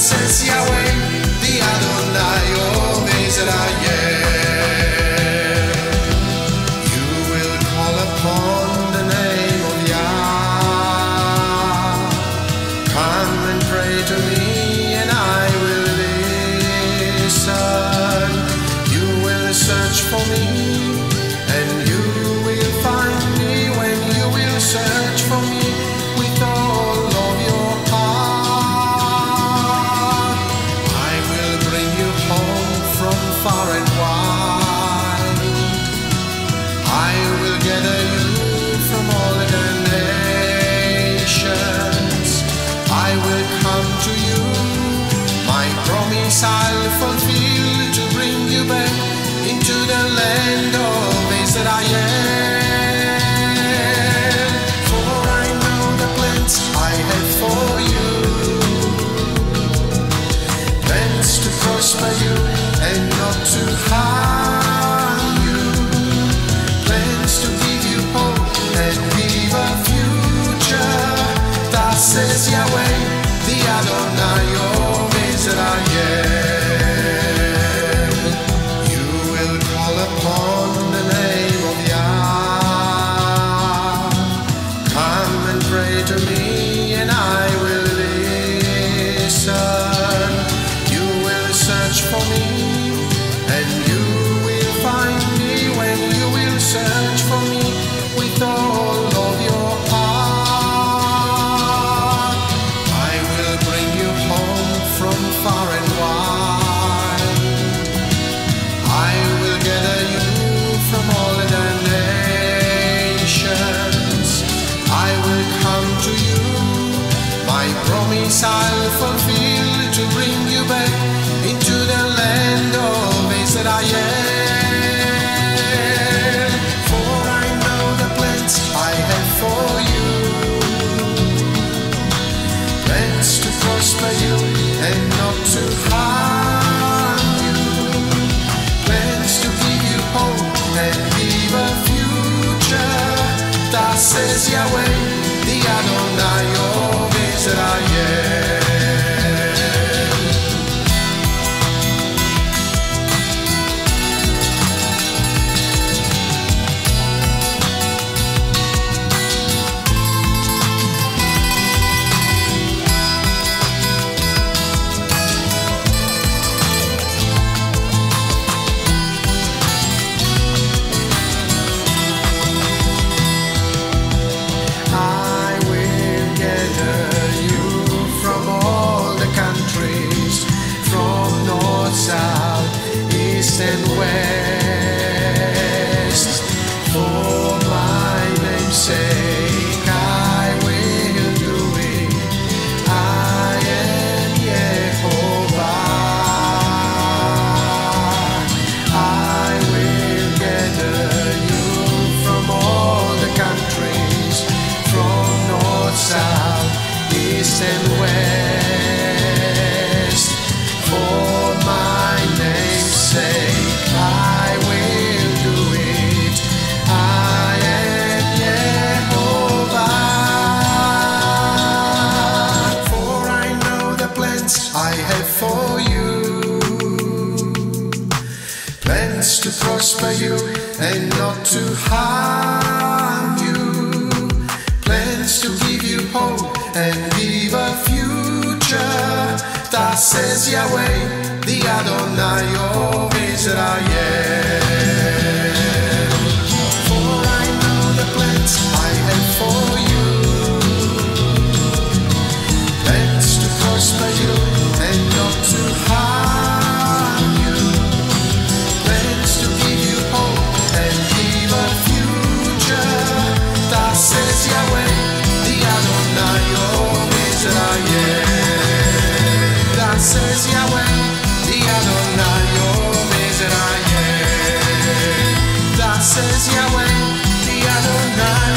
Says Yahweh, the Adonai, always that I am. You will call upon the name of Yah. Come and pray to me, and I will listen. You will search for me, and you will find me when you will search for me with all of your heart. Far and wide, I will gather you from all the nations. I will come to you, my promise I'll fulfill, to bring you back into the land of Israel. For I know the plans I have for you, plans to prosper you and not to harm you, plans to give you hope and give a future. Thus says Yahweh, the Adonai of Israel. You will call upon the name of Yah. Come and pray to me, and I will listen. You will search for me, and you will find me when you will search for me with all of your heart. I will bring you home from far and wide. I will gather you from all the nations. I will come to you. My promise I'll fulfill, to bring you back into the land of Israel. For I know the plans I have for you, plans to prosper you and not to harm you, plans to give you hope and give a future. Thus says Yahweh, the Adonai of Israel. And west, for my name's sake, I will do it. I am Jehovah. I will gather you from all the countries, from north, south, east, and west. For my name's sake, I will do it. I am Jehovah. For I know the plans I have for you, plans to prosper you and not to harm you, plans to give you hope and give a future. Thus says Yahweh, the Adonai of Israel. For I know the plans I have for you, plans to prosper you and not to harm you, plans to give you hope and give a future. Thus says Yahweh, the Adonai of Israel. Thus says Yahweh, the Adonai of Israel. Thus says Yahweh, the Adonai.